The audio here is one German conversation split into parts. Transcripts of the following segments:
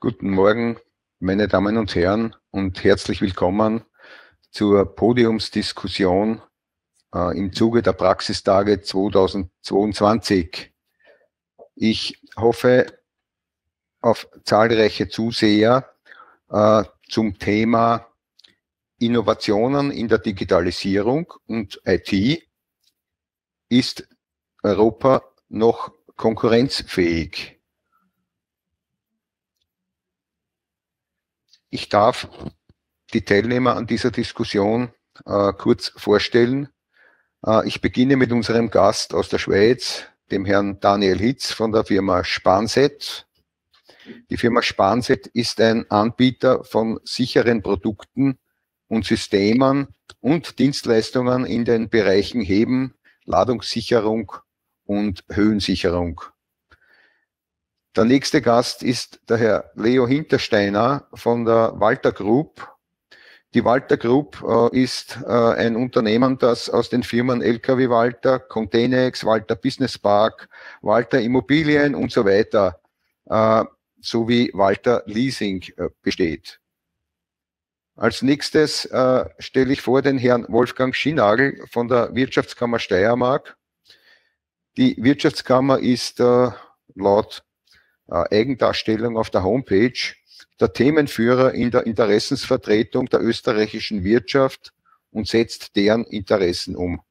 Guten Morgen, meine Damen und Herren, und herzlich willkommen zur Podiumsdiskussion im Zuge der Praxistage 2022. Ich hoffe auf zahlreiche Zuseher zum Thema Innovationen in der Digitalisierung und IT. Ist Europa noch konkurrenzfähig? Ich darf die Teilnehmer an dieser Diskussion kurz vorstellen. Ich beginne mit unserem Gast aus der Schweiz, dem Herrn Daniel Hitz von der Firma Spanset. Die Firma Spanset ist ein Anbieter von sicheren Produkten und Systemen und Dienstleistungen in den Bereichen Heben, Ladungssicherung und Höhensicherung. Der nächste Gast ist der Herr Leo Hintersteiner von der Walter Group. Die Walter Group ist ein Unternehmen, das aus den Firmen LKW Walter, Containex, Walter Business Park, Walter Immobilien und so weiter sowie Walter Leasing besteht. Als nächstes stelle ich vor den Herrn Wolfgang Schinagl von der Wirtschaftskammer Steiermark. Die Wirtschaftskammer ist laut Eigendarstellung auf der Homepage der Themenführer in der Interessensvertretung der österreichischen Wirtschaft und setzt deren Interessen um.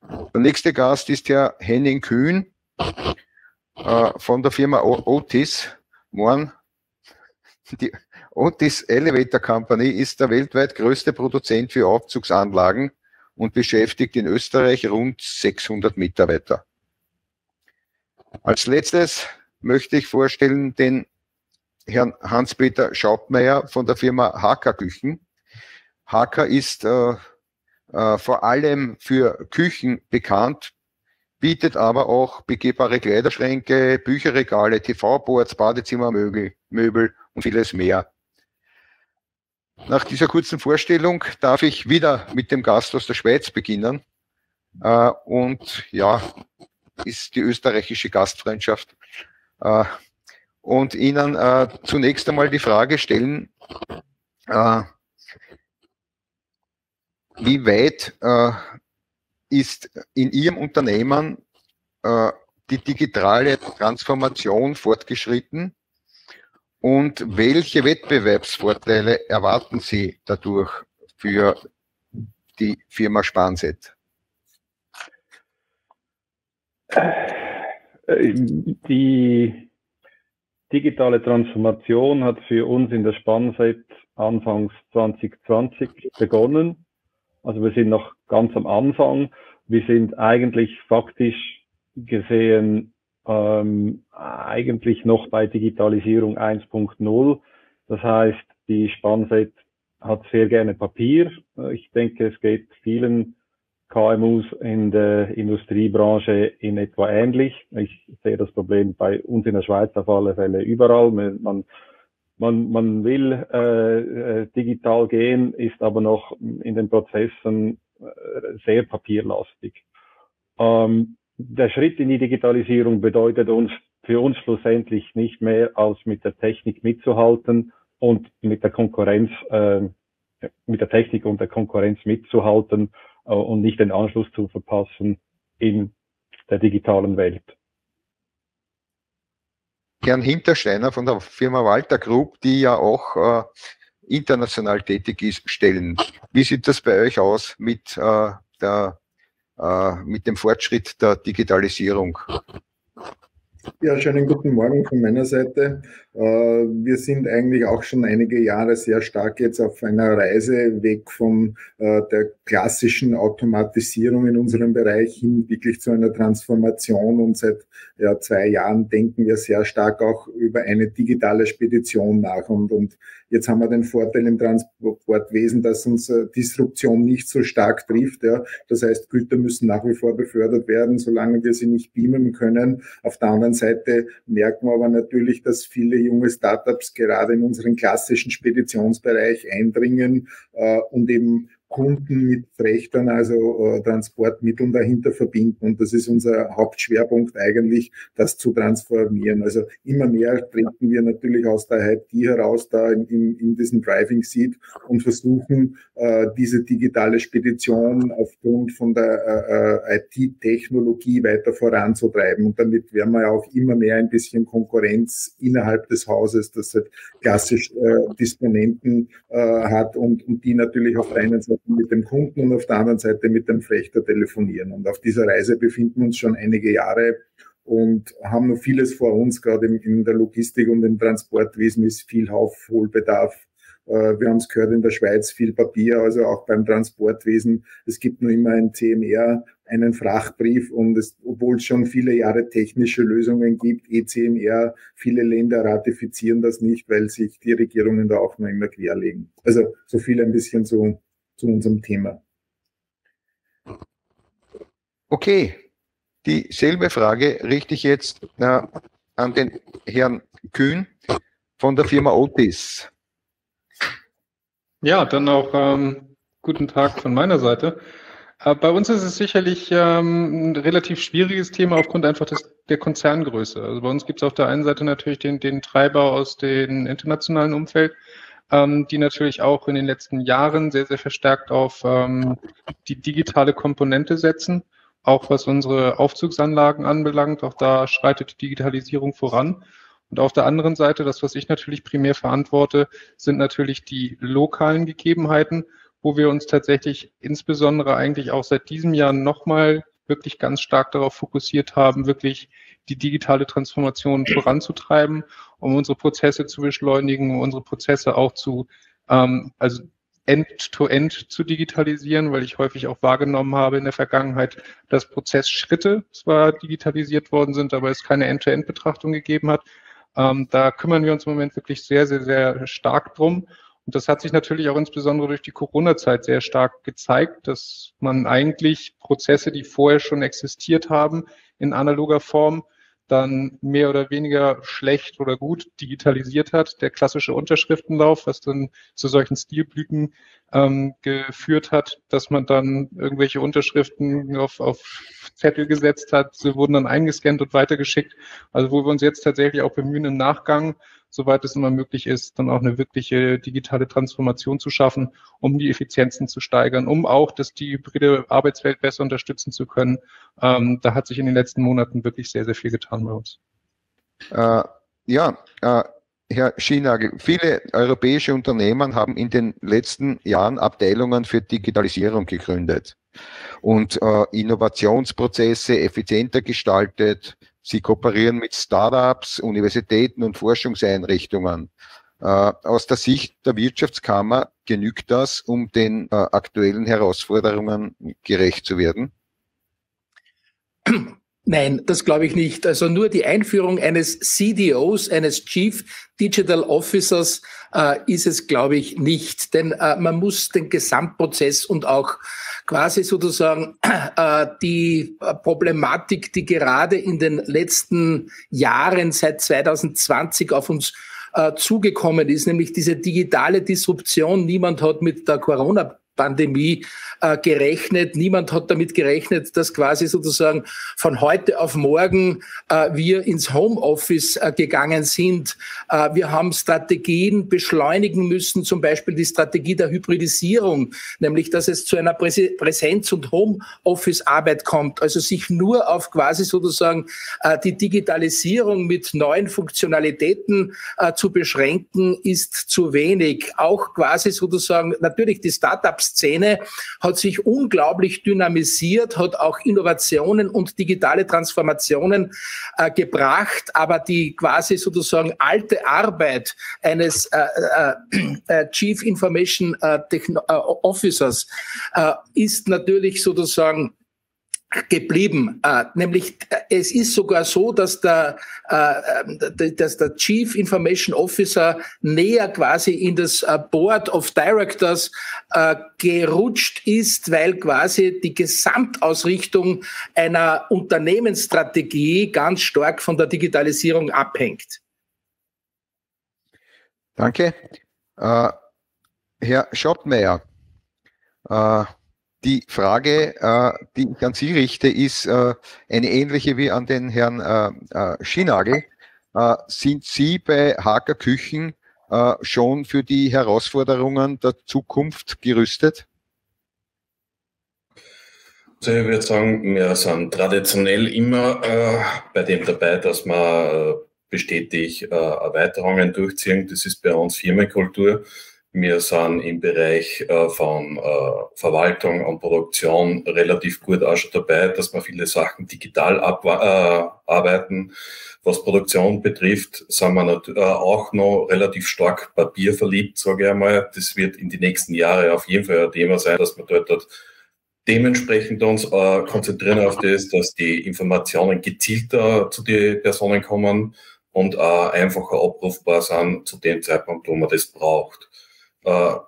Der nächste Gast ist Herr Henning Kühn von der Firma Otis. Morgen. Die Otis Elevator Company ist der weltweit größte Produzent für Aufzugsanlagen und beschäftigt in Österreich rund 600 Mitarbeiter. Als letztes möchte ich vorstellen den Herrn Hans-Peter Schauptmayr von der Firma HAKA Küchen. HAKA ist vor allem für Küchen bekannt, bietet aber auch begehbare Kleiderschränke, Bücherregale, TV-Boards, Badezimmermöbel und vieles mehr. Nach dieser kurzen Vorstellung darf ich wieder mit dem Gast aus der Schweiz beginnen. Und ja, ist die österreichische Gastfreundschaft. Und Ihnen zunächst einmal die Frage stellen, wie weit ist in Ihrem Unternehmen die digitale Transformation fortgeschritten und welche Wettbewerbsvorteile erwarten Sie dadurch für die Firma Spanset? Die digitale Transformation hat für uns in der Spanset anfangs 2020 begonnen. Also wir sind noch ganz am Anfang. Wir sind eigentlich faktisch gesehen eigentlich noch bei Digitalisierung 1.0. Das heißt, die Spanset hat sehr gerne Papier. Ich denke, es geht vielen KMUs in der Industriebranche in etwa ähnlich. Ich sehe das Problem bei uns in der Schweiz auf alle Fälle überall. Man will digital gehen, ist aber noch in den Prozessen sehr papierlastig. Der Schritt in die Digitalisierung bedeutet für uns schlussendlich nicht mehr als mit der Technik mitzuhalten und mit der Technik und der Konkurrenz mitzuhalten und nicht den Anschluss zu verpassen in der digitalen Welt. Herrn Hintersteiner von der Firma Walter Group, die ja auch international tätig ist, stellen. Wie sieht das bei euch aus mit dem Fortschritt der Digitalisierung? Ja, schönen guten Morgen von meiner Seite. Wir sind eigentlich auch schon einige Jahre sehr stark jetzt auf einer Reise weg von der klassischen Automatisierung in unserem Bereich hin wirklich zu einer Transformation. Und seit 2 Jahren denken wir sehr stark auch über eine digitale Spedition nach. Und jetzt haben wir den Vorteil im Transportwesen, dass uns Disruption nicht so stark trifft. Ja. Das heißt, Güter müssen nach wie vor befördert werden, solange wir sie nicht beamen können. Auf der anderen Seite merken wir aber natürlich, dass viele junge Startups gerade in unseren klassischen Speditionsbereich eindringen und eben Kunden mit Frächtern, also Transportmitteln dahinter verbinden. Und das ist unser Hauptschwerpunkt eigentlich, das zu transformieren. Also immer mehr treten wir natürlich aus der IT heraus, da in diesem Driving Seat und versuchen, diese digitale Spedition aufgrund von der IT-Technologie weiter voranzutreiben. Und damit werden wir auch immer mehr ein bisschen Konkurrenz innerhalb des Hauses, das halt klassisch Disponenten hat und die natürlich auf der einen Seite mit dem Kunden und auf der anderen Seite mit dem Frächter telefonieren. Und auf dieser Reise befinden wir uns schon einige Jahre und haben noch vieles vor uns, gerade in der Logistik und im Transportwesen ist viel Aufholbedarf. Wir haben es gehört, in der Schweiz viel Papier, also auch beim Transportwesen. Es gibt nur immer ein CMR, einen Frachtbrief, und es, obwohl es schon viele Jahre technische Lösungen gibt, ECMR, viele Länder ratifizieren das nicht, weil sich die Regierungen da auch noch immer querlegen. Also so viel ein bisschen zu unserem Thema. Okay, dieselbe Frage richte ich jetzt an den Herrn Kühn von der Firma Otis. Ja, dann auch guten Tag von meiner Seite. Bei uns ist es sicherlich ein relativ schwieriges Thema aufgrund einfach der Konzerngröße. Also bei uns gibt es auf der einen Seite natürlich den Treiber aus dem internationalen Umfeld, die natürlich auch in den letzten Jahren sehr, sehr verstärkt auf die digitale Komponente setzen, auch was unsere Aufzugsanlagen anbelangt. Auch da schreitet die Digitalisierung voran. Und auf der anderen Seite, das, was ich natürlich primär verantworte, sind natürlich die lokalen Gegebenheiten, wo wir uns tatsächlich insbesondere eigentlich auch seit diesem Jahr nochmal wirklich ganz stark darauf fokussiert haben, wirklich die digitale Transformation voranzutreiben, um unsere Prozesse zu beschleunigen, um unsere Prozesse auch also End-to-End zu digitalisieren, weil ich häufig auch wahrgenommen habe in der Vergangenheit, dass Prozessschritte zwar digitalisiert worden sind, aber es keine End-to-End-Betrachtung gegeben hat. Da kümmern wir uns im Moment wirklich sehr, sehr, sehr stark drum. Und das hat sich natürlich auch insbesondere durch die Corona-Zeit sehr stark gezeigt, dass man eigentlich Prozesse, die vorher schon existiert haben, in analoger Form dann mehr oder weniger schlecht oder gut digitalisiert hat. Der klassische Unterschriftenlauf, was dann zu solchen Stilblüten geführt hat, dass man dann irgendwelche Unterschriften auf Zettel gesetzt hat, sie wurden dann eingescannt und weitergeschickt. Also wo wir uns jetzt tatsächlich auch bemühen, im Nachgang, soweit es immer möglich ist, dann auch eine wirkliche digitale Transformation zu schaffen, um die Effizienzen zu steigern, um auch die hybride Arbeitswelt besser unterstützen zu können. Da hat sich in den letzten Monaten wirklich sehr, sehr viel getan bei uns. Herr Schinagl, viele europäische Unternehmen haben in den letzten Jahren Abteilungen für Digitalisierung gegründet und Innovationsprozesse effizienter gestaltet. Sie kooperieren mit Startups, Universitäten und Forschungseinrichtungen. Aus der Sicht der Wirtschaftskammer genügt das, um den aktuellen Herausforderungen gerecht zu werden? Nein, das glaube ich nicht. Also nur die Einführung eines CDOs, eines Chief Digital Officers, ist es, glaube ich, nicht. Denn man muss den Gesamtprozess und auch quasi sozusagen die Problematik, die gerade in den letzten Jahren seit 2020 auf uns zugekommen ist, nämlich diese digitale Disruption. Niemand hat mit der Corona-Pandemie gerechnet. Niemand hat damit gerechnet, dass quasi sozusagen von heute auf morgen wir ins Homeoffice gegangen sind. Wir haben Strategien beschleunigen müssen, zum Beispiel die Strategie der Hybridisierung, nämlich dass es zu einer Präsenz- und Homeoffice-Arbeit kommt. Also sich nur auf quasi sozusagen die Digitalisierung mit neuen Funktionalitäten zu beschränken, ist zu wenig. Auch quasi sozusagen natürlich die Start-ups Szene hat sich unglaublich dynamisiert, hat auch Innovationen und digitale Transformationen gebracht, aber die quasi sozusagen alte Arbeit eines Chief Information Officers ist natürlich sozusagen geblieben. Nämlich es ist sogar so, dass der Chief Information Officer näher quasi in das Board of Directors gerutscht ist, weil quasi die Gesamtausrichtung einer Unternehmensstrategie ganz stark von der Digitalisierung abhängt. Danke. Herr Schauptmayr, Die Frage, die ich an Sie richte, ist eine ähnliche wie an den Herrn Schinagl. Sind Sie bei HAKA Küchen schon für die Herausforderungen der Zukunft gerüstet? Also ich würde sagen, wir sind traditionell immer bei dem dabei, dass wir stetig Erweiterungen durchziehen. Das ist bei uns Firmenkultur. Wir sind im Bereich von Verwaltung und Produktion relativ gut auch schon dabei, dass wir viele Sachen digital arbeiten. Was Produktion betrifft, sind wir auch noch relativ stark papierverliebt, sage ich einmal. Das wird in den nächsten Jahren auf jeden Fall ein Thema sein, dass wir dort dementsprechend uns konzentrieren auf das, dass die Informationen gezielter zu den Personen kommen und einfacher abrufbar sind zu dem Zeitpunkt, wo man das braucht.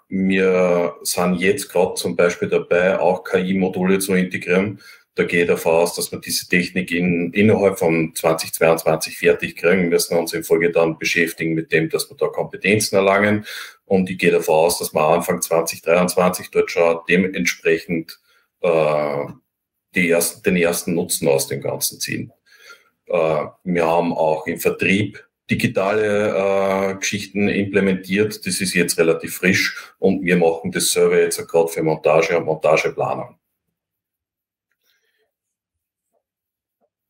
Wir sind jetzt gerade zum Beispiel dabei, auch KI-Module zu integrieren. Da gehe ich davon aus, dass wir diese Technik innerhalb von 2022 fertig kriegen. Wir müssen uns in Folge dann beschäftigen mit dem, dass wir da Kompetenzen erlangen. Und ich gehe davon aus, dass wir Anfang 2023 dort schon dementsprechend den ersten Nutzen aus dem Ganzen ziehen. Wir haben auch im Vertrieb digitale Geschichten implementiert. Das ist jetzt relativ frisch und wir machen das Survey jetzt gerade für Montage und Montageplanung.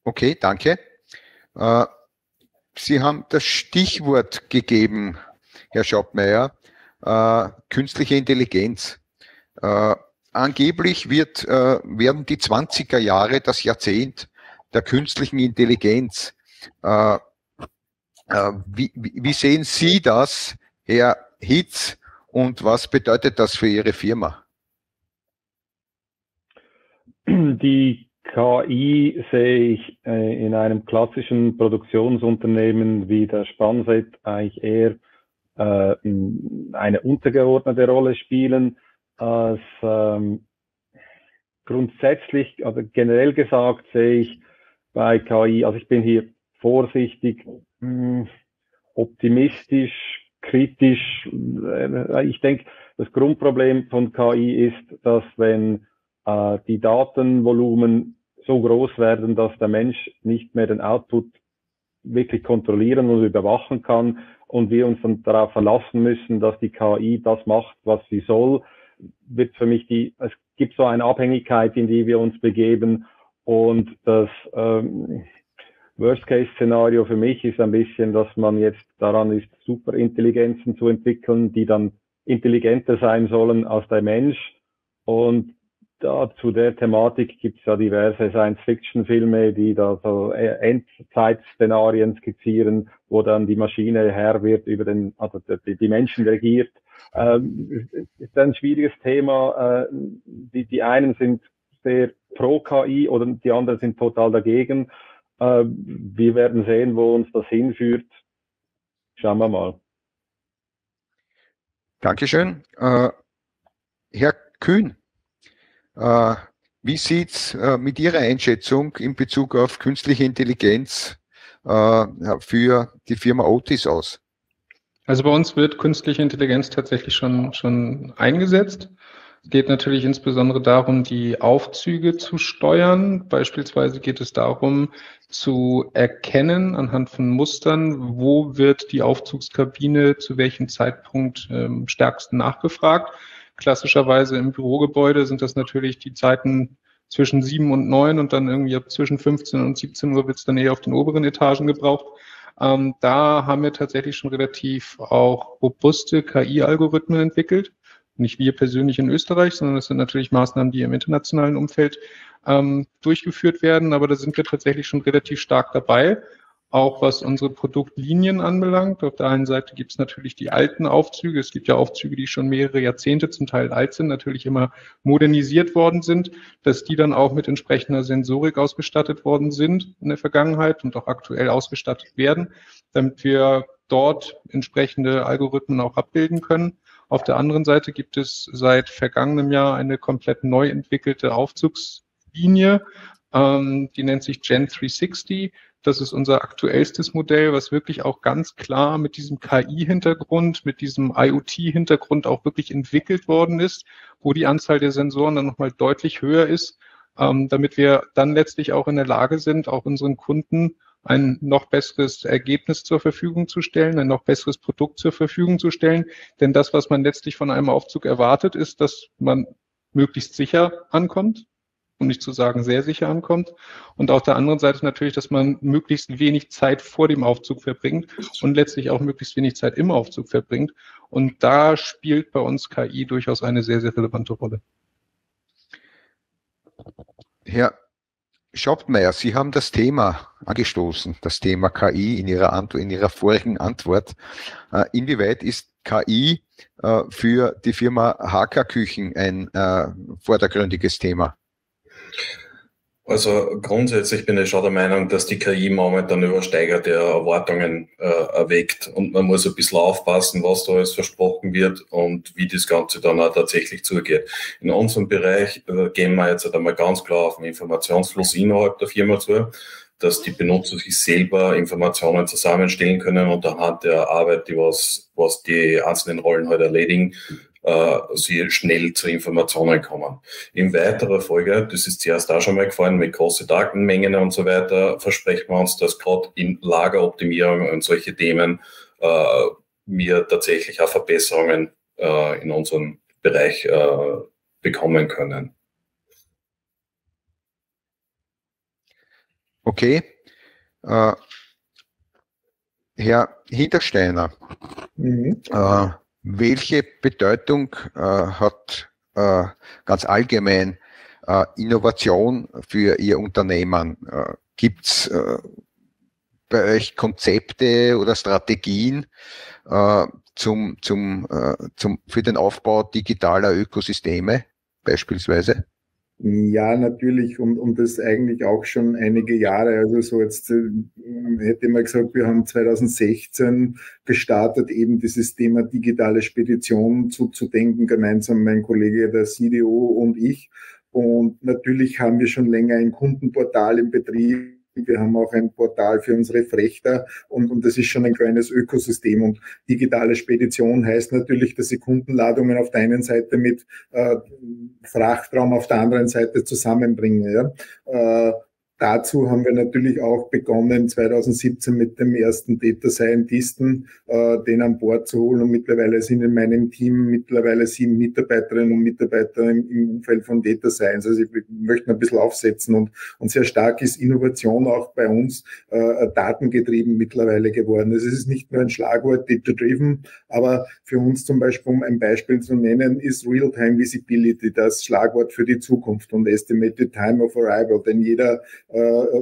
Okay, danke. Sie haben das Stichwort gegeben, Herr Schauptmayr, künstliche Intelligenz. Angeblich werden die 20er Jahre das Jahrzehnt der künstlichen Intelligenz. Wie sehen Sie das, Herr Hitz, und was bedeutet das für Ihre Firma? Die KI sehe ich in einem klassischen Produktionsunternehmen wie der Spanset eigentlich eher eine untergeordnete Rolle spielen, als grundsätzlich, also generell gesagt, sehe ich bei KI, also ich bin hier vorsichtig, optimistisch, kritisch. Ich denke, das Grundproblem von KI ist, dass wenn die Datenvolumen so groß werden, dass der Mensch nicht mehr den Output wirklich kontrollieren und überwachen kann und wir uns dann darauf verlassen müssen, dass die KI das macht, was sie soll, wird für mich es gibt so eine Abhängigkeit, in die wir uns begeben, und das Worst-Case-Szenario für mich ist ein bisschen, dass man jetzt daran ist, Superintelligenzen zu entwickeln, die dann intelligenter sein sollen als der Mensch. Und zu der Thematik gibt es ja diverse Science-Fiction-Filme, die da so Endzeitszenarien skizzieren, wo dann die Maschine Herr wird über den, also die Menschen regiert. Ist ein schwieriges Thema. Die einen sind sehr pro KI oder die anderen sind total dagegen. Wir werden sehen, wo uns das hinführt. Schauen wir mal. Dankeschön. Herr Kühn, wie sieht es mit Ihrer Einschätzung in Bezug auf künstliche Intelligenz für die Firma Otis aus? Also bei uns wird künstliche Intelligenz tatsächlich schon eingesetzt. Es geht natürlich insbesondere darum, die Aufzüge zu steuern. Beispielsweise geht es darum, zu erkennen anhand von Mustern, wo wird die Aufzugskabine zu welchem Zeitpunkt am stärksten nachgefragt. Klassischerweise im Bürogebäude sind das natürlich die Zeiten zwischen 7 und 9 und dann irgendwie ab zwischen 15 und 17 Uhr wird es dann eher auf den oberen Etagen gebraucht. Da haben wir tatsächlich schon relativ auch robuste KI-Algorithmen entwickelt. Nicht wir persönlich in Österreich, sondern das sind natürlich Maßnahmen, die im internationalen Umfeld durchgeführt werden. Aber da sind wir tatsächlich schon relativ stark dabei, auch was unsere Produktlinien anbelangt. Auf der einen Seite gibt es natürlich die alten Aufzüge. Es gibt ja Aufzüge, die schon mehrere Jahrzehnte zum Teil alt sind, natürlich immer modernisiert worden sind, dass die dann auch mit entsprechender Sensorik ausgestattet worden sind in der Vergangenheit und auch aktuell ausgestattet werden, damit wir dort entsprechende Algorithmen auch abbilden können. Auf der anderen Seite gibt es seit vergangenem Jahr eine komplett neu entwickelte Aufzugslinie, die nennt sich Gen 360. Das ist unser aktuellstes Modell, was wirklich auch ganz klar mit diesem KI-Hintergrund, mit diesem IoT-Hintergrund auch wirklich entwickelt worden ist, wo die Anzahl der Sensoren dann nochmal deutlich höher ist, damit wir dann letztlich auch in der Lage sind, auch unseren Kunden ein noch besseres Ergebnis zur Verfügung zu stellen, ein noch besseres Produkt zur Verfügung zu stellen. Denn das, was man letztlich von einem Aufzug erwartet, ist, dass man möglichst sicher ankommt, um nicht zu sagen sehr sicher ankommt. Und auf der anderen Seite natürlich, dass man möglichst wenig Zeit vor dem Aufzug verbringt und letztlich auch möglichst wenig Zeit im Aufzug verbringt. Und da spielt bei uns KI durchaus eine sehr, sehr relevante Rolle. Herr Schauptmayr, Sie haben das Thema angestoßen, das Thema KI in Ihrer Antwort, in Ihrer vorigen Antwort. Inwieweit ist KI für die Firma HAKA Küchen ein vordergründiges Thema? Also grundsätzlich bin ich schon der Meinung, dass die KI momentan übersteigerte Erwartungen erweckt und man muss ein bisschen aufpassen, was da alles versprochen wird und wie das Ganze dann auch tatsächlich zugeht. In unserem Bereich gehen wir jetzt einmal ganz klar auf den Informationsfluss innerhalb der Firma zu, dass die Benutzer sich selber Informationen zusammenstellen können und anhand der Arbeit, die was die einzelnen Rollen halt erledigen, sie schnell zu Informationen kommen. In weiterer Folge, das ist zuerst auch schon mal gefallen, mit großen Datenmengen und so weiter, versprechen wir uns, dass gerade in Lageroptimierung und solche Themen wir tatsächlich auch Verbesserungen in unserem Bereich bekommen können. Okay. Herr Hintersteiner, welche Bedeutung hat ganz allgemein Innovation für Ihr Unternehmen? Gibt es bei euch Konzepte oder Strategien für den Aufbau digitaler Ökosysteme beispielsweise? Ja, natürlich, und das eigentlich auch schon einige Jahre. Also so jetzt hätte ich mal gesagt, wir haben 2016 gestartet, eben dieses Thema digitale Spedition zuzudenken, gemeinsam mein Kollege, der CDO und ich. Und natürlich haben wir schon länger ein Kundenportal im Betrieb. Wir haben auch ein Portal für unsere Frechter und das ist schon ein kleines Ökosystem. Und digitale Spedition heißt natürlich, dass Sie Kundenladungen auf der einen Seite mit Frachtraum auf der anderen Seite zusammenbringen. Ja? Dazu haben wir natürlich auch begonnen, 2017 mit dem ersten Data Scientisten, den an Bord zu holen. Und mittlerweile sind in meinem Team mittlerweile 7 Mitarbeiterinnen und Mitarbeiter im Umfeld von Data Science. Also ich möchte ein bisschen aufsetzen. Und sehr stark ist Innovation auch bei uns datengetrieben mittlerweile geworden. Es ist nicht nur ein Schlagwort, data-driven, aber für uns zum Beispiel, um ein Beispiel zu nennen, ist Real-Time Visibility das Schlagwort für die Zukunft und Estimated Time of Arrival. Denn jeder,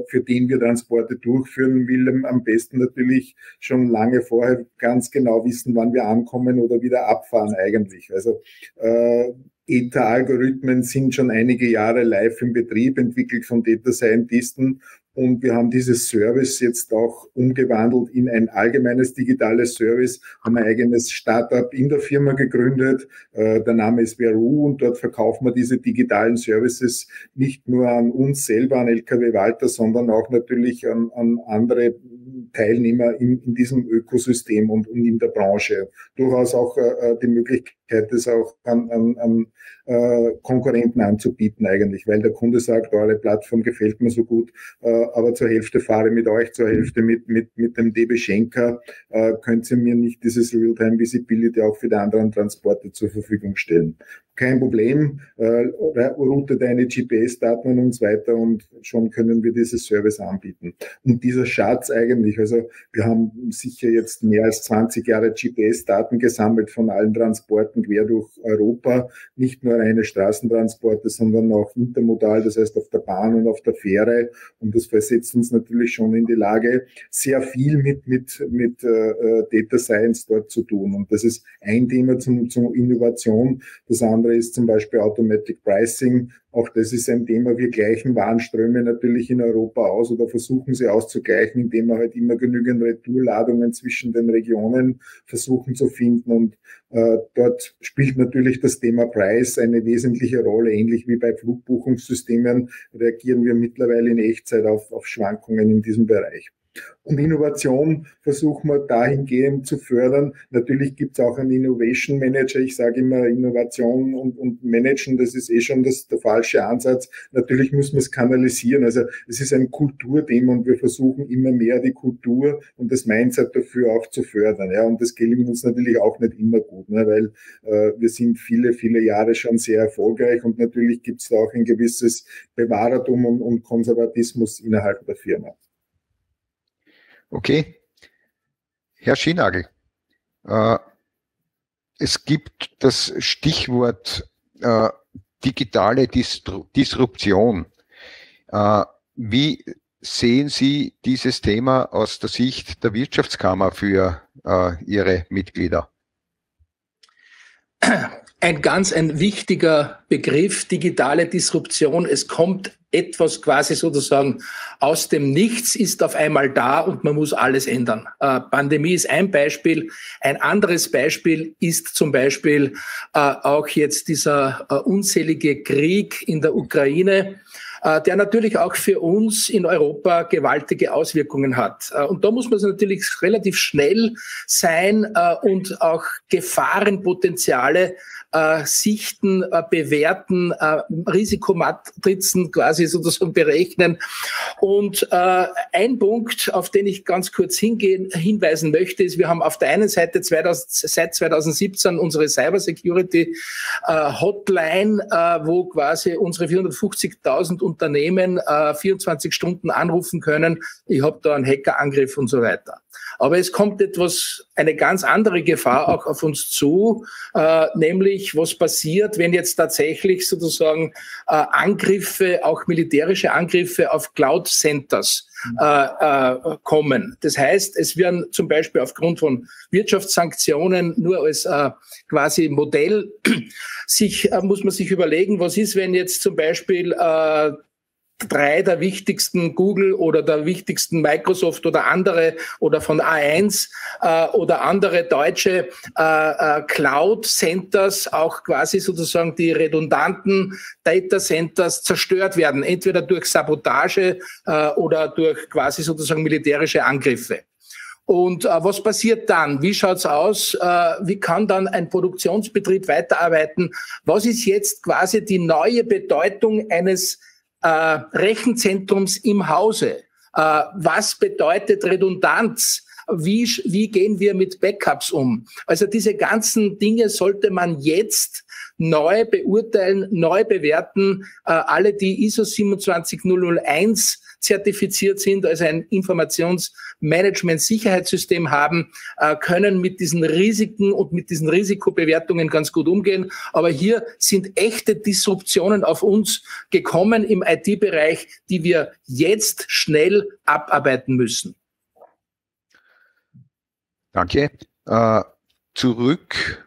für den wir Transporte durchführen will, am besten natürlich schon lange vorher ganz genau wissen, wann wir ankommen oder wieder abfahren eigentlich. Also ETA-Algorithmen sind schon einige Jahre live im Betrieb, entwickelt von Data Scientisten. Und wir haben dieses Service jetzt auch umgewandelt in ein allgemeines digitales Service, haben ein eigenes Startup in der Firma gegründet. Der Name ist Veru und dort verkaufen wir diese digitalen Services nicht nur an uns selber, an LKW Walter, sondern auch natürlich an andere Teilnehmer in diesem Ökosystem und in der Branche. Durchaus auch die Möglichkeit, das auch an Konkurrenten anzubieten eigentlich, weil der Kunde sagt, eure Plattform gefällt mir so gut, aber zur Hälfte fahre mit euch, zur Hälfte mit dem DB Schenker, könnt ihr mir nicht dieses Real-Time Visibility auch für die anderen Transporte zur Verfügung stellen. Kein Problem, route deine GPS-Daten an uns weiter und schon können wir dieses Service anbieten. Und dieser Schatz eigentlich, also wir haben sicher jetzt mehr als 20 Jahre GPS-Daten gesammelt von allen Transporten quer durch Europa, nicht nur reine Straßentransporte, sondern auch intermodal, das heißt auf der Bahn und auf der Fähre. Und das versetzt uns natürlich schon in die Lage, sehr viel mit Data Science dort zu tun. Und das ist ein Thema zur Innovation. Das andere andere ist zum Beispiel Automatic Pricing. Auch das ist ein Thema. Wir gleichen Warenströme natürlich in Europa aus oder versuchen sie auszugleichen, indem wir halt immer genügend Retourladungen zwischen den Regionen versuchen zu finden. Und dort spielt natürlich das Thema Preis eine wesentliche Rolle. Ähnlich wie bei Flugbuchungssystemen reagieren wir mittlerweile in Echtzeit auf Schwankungen in diesem Bereich. Und Innovation versuchen wir dahingehend zu fördern. Natürlich gibt es auch einen Innovation Manager. Ich sage immer, Innovation und Managen, das ist eh schon der falsche Ansatz. Natürlich müssen wir es kanalisieren. Also es ist ein Kulturthema und wir versuchen immer mehr die Kultur und das Mindset dafür auch zu fördern. Ja, und das gelingt uns natürlich auch nicht immer gut, ne, weil wir sind viele, viele Jahre schon sehr erfolgreich und natürlich gibt es da auch ein gewisses Bewahrertum und Konservatismus innerhalb der Firma. Okay. Herr Schinagl, es gibt das Stichwort digitale Disruption. Wie sehen Sie dieses Thema aus der Sicht der Wirtschaftskammer für Ihre Mitglieder? Ein wichtiger Begriff, digitale Disruption. Es kommt etwas quasi sozusagen aus dem Nichts, ist auf einmal da und man muss alles ändern. Pandemie ist ein Beispiel. Ein anderes Beispiel ist zum Beispiel auch jetzt dieser unselige Krieg in der Ukraine, der natürlich auch für uns in Europa gewaltige Auswirkungen hat. Und da muss man natürlich relativ schnell sein und auch Gefahrenpotenziale sichten, bewerten, Risikomatrizen quasi sozusagen berechnen. Und ein Punkt, auf den ich ganz kurz hinweisen möchte, ist, wir haben auf der einen Seite seit 2017 unsere Cybersecurity Hotline, wo quasi unsere 450.000 Unternehmen 24 Stunden anrufen können. Ich habe da einen Hackerangriff und so weiter. Aber es kommt eine ganz andere Gefahr auch auf uns zu, nämlich was passiert, wenn jetzt tatsächlich sozusagen Angriffe, auch militärische Angriffe auf Cloud-Centers kommen. Das heißt, es werden zum Beispiel aufgrund von Wirtschaftssanktionen nur als quasi Modell muss man sich überlegen, was ist, wenn jetzt zum Beispiel drei der wichtigsten Google oder der wichtigsten Microsoft oder andere oder von A1 oder andere deutsche Cloud-Centers, auch quasi sozusagen die redundanten Data-Centers zerstört werden, entweder durch Sabotage oder durch quasi sozusagen militärische Angriffe. Und was passiert dann? Wie schaut's aus? Wie kann dann ein Produktionsbetrieb weiterarbeiten? Was ist jetzt quasi die neue Bedeutung eines Rechenzentrums im Hause? Was bedeutet Redundanz? Wie gehen wir mit Backups um? Also diese ganzen Dinge sollte man jetzt neu beurteilen, neu bewerten. Alle, die ISO 27001 zertifiziert sind, also ein Informationsmanagement-Sicherheitssystem haben, können mit diesen Risiken und mit diesen Risikobewertungen ganz gut umgehen. Aber hier sind echte Disruptionen auf uns gekommen im IT-Bereich, die wir jetzt schnell abarbeiten müssen. Danke. Zurück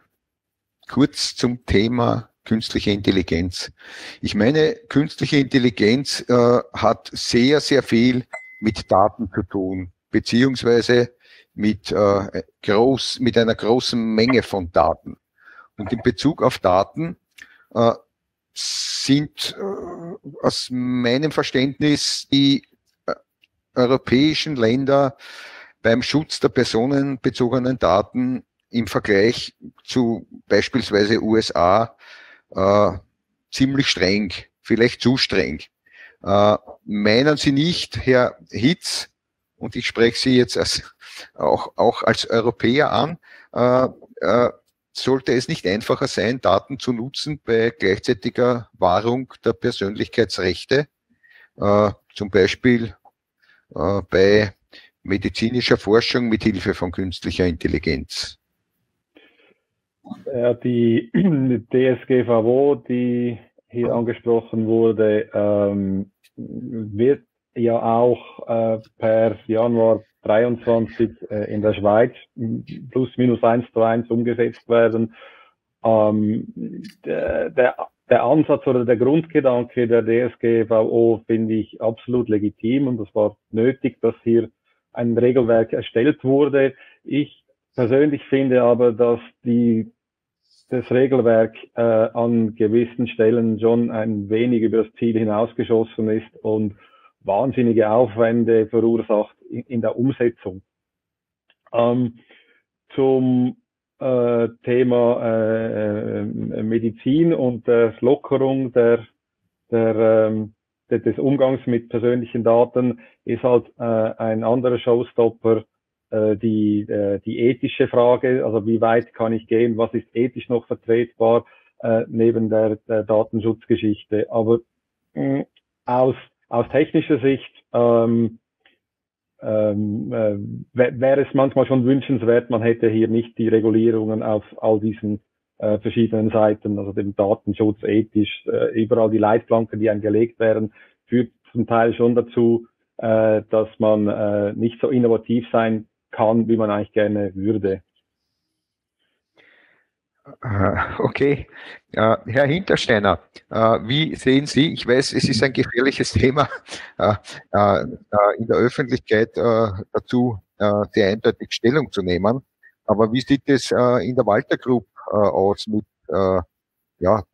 kurz zum Thema künstliche Intelligenz. Ich meine, künstliche Intelligenz hat sehr, sehr viel mit Daten zu tun, beziehungsweise mit einer großen Menge von Daten. Und in Bezug auf Daten sind aus meinem Verständnis die europäischen Länder beim Schutz der personenbezogenen Daten im Vergleich zu beispielsweise USA ziemlich streng, vielleicht zu streng. Meinen Sie nicht, Herr Hitz, und ich spreche Sie jetzt auch als Europäer an, sollte es nicht einfacher sein, Daten zu nutzen bei gleichzeitiger Wahrung der Persönlichkeitsrechte, zum Beispiel bei medizinischer Forschung mit Hilfe von künstlicher Intelligenz? Die DSGVO, die hier angesprochen wurde, wird ja auch per Januar 23 in der Schweiz plus minus 1:1 umgesetzt werden. Der Ansatz oder der Grundgedanke der DSGVO finde ich absolut legitim und es war nötig, dass hier ein Regelwerk erstellt wurde. Ich persönlich finde aber, dass das Regelwerk an gewissen Stellen schon ein wenig über das Ziel hinausgeschossen ist und wahnsinnige Aufwände verursacht in der Umsetzung. Zum Thema Medizin und der Lockerung des Umgangs mit persönlichen Daten ist halt ein anderer Showstopper die ethische Frage, also wie weit kann ich gehen, was ist ethisch noch vertretbar neben der Datenschutzgeschichte. Aber aus technischer Sicht wäre es manchmal schon wünschenswert, man hätte hier nicht die Regulierungen auf all diesen verschiedenen Seiten, also dem Datenschutz, ethisch, überall die Leitplanken, die angelegt werden, führt zum Teil schon dazu, dass man nicht so innovativ sein kann, wie man eigentlich gerne würde. Okay. Herr Hintersteiner, wie sehen Sie, ich weiß, es ist ein gefährliches Thema, in der Öffentlichkeit dazu sehr eindeutig Stellung zu nehmen, aber wie sieht es in der Walter Group aus mit der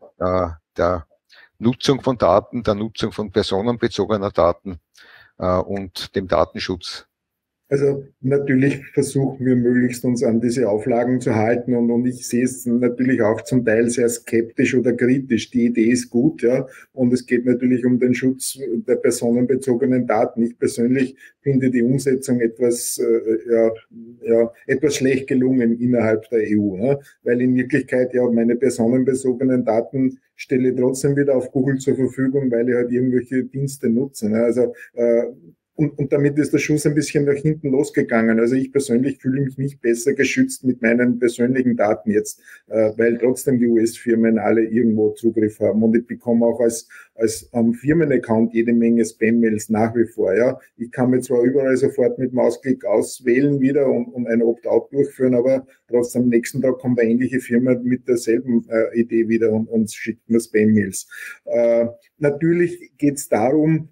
Nutzung von Daten, der Nutzung von personenbezogener Daten und dem Datenschutz? Also natürlich versuchen wir möglichst uns an diese Auflagen zu halten und ich sehe es natürlich auch zum Teil sehr skeptisch oder kritisch. Die Idee ist gut, ja, und es geht natürlich um den Schutz der personenbezogenen Daten. Ich persönlich finde die Umsetzung etwas schlecht gelungen innerhalb der EU, ne? Weil in Wirklichkeit ja meine personenbezogenen Daten stelle trotzdem wieder auf Google zur Verfügung, weil ich halt irgendwelche Dienste nutze, ne? Also und damit ist der Schuss ein bisschen nach hinten losgegangen. Also ich persönlich fühle mich nicht besser geschützt mit meinen persönlichen Daten jetzt, weil trotzdem die US-Firmen alle irgendwo Zugriff haben. Und ich bekomme auch als Firmenaccount jede Menge Spam-Mails nach wie vor. Ja, ich kann mir zwar überall sofort mit Mausklick auswählen wieder und ein Opt-out durchführen, aber trotzdem am nächsten Tag kommt eine ähnliche Firma mit derselben Idee wieder und schickt mir Spam-Mails. Natürlich geht es darum,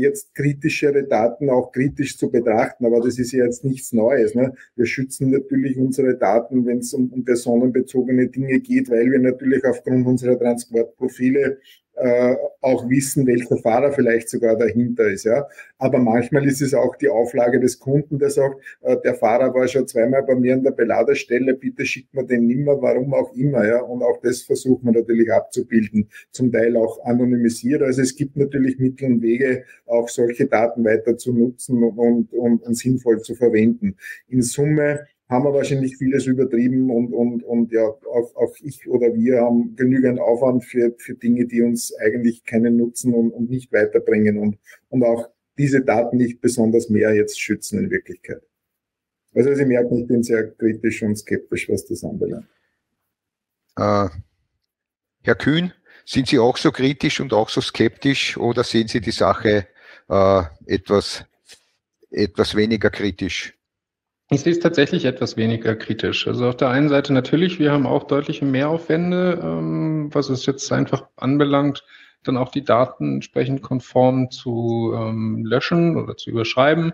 jetzt kritischere Daten auch kritisch zu betrachten, aber das ist ja jetzt nichts Neues, ne? Wir schützen natürlich unsere Daten, wenn es um personenbezogene Dinge geht, weil wir natürlich aufgrund unserer Transportprofile auch wissen, welcher Fahrer vielleicht sogar dahinter ist, ja. Aber manchmal ist es auch die Auflage des Kunden, der sagt, der Fahrer war schon zweimal bei mir an der Beladestelle, bitte schickt mir den nimmer, warum auch immer, ja. Und auch das versucht man natürlich abzubilden, zum Teil auch anonymisiert. Also es gibt natürlich Mittel und Wege, auch solche Daten weiter zu nutzen und sinnvoll zu verwenden. In Summe haben wir wahrscheinlich vieles übertrieben und auch ich oder wir haben genügend Aufwand für Dinge, die uns eigentlich keinen Nutzen und nicht weiterbringen und auch diese Daten nicht besonders mehr jetzt schützen in Wirklichkeit. Also Sie merken, ich bin sehr kritisch und skeptisch, was das anbelangt. Herr Kühn, sind Sie auch so kritisch und auch so skeptisch oder sehen Sie die Sache etwas weniger kritisch? Ich sehe es tatsächlich etwas weniger kritisch. Also auf der einen Seite natürlich, wir haben auch deutliche Mehraufwände, was es jetzt einfach anbelangt, dann auch die Daten entsprechend konform zu löschen oder zu überschreiben.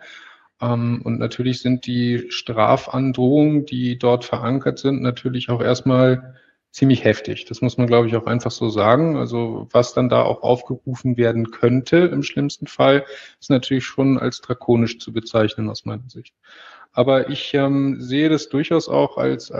Und natürlich sind die Strafandrohungen, die dort verankert sind, natürlich auch erstmal ziemlich heftig. Das muss man, glaube ich, auch einfach so sagen. Also was dann da auch aufgerufen werden könnte im schlimmsten Fall, ist natürlich schon als drakonisch zu bezeichnen aus meiner Sicht. Aber ich sehe das durchaus auch als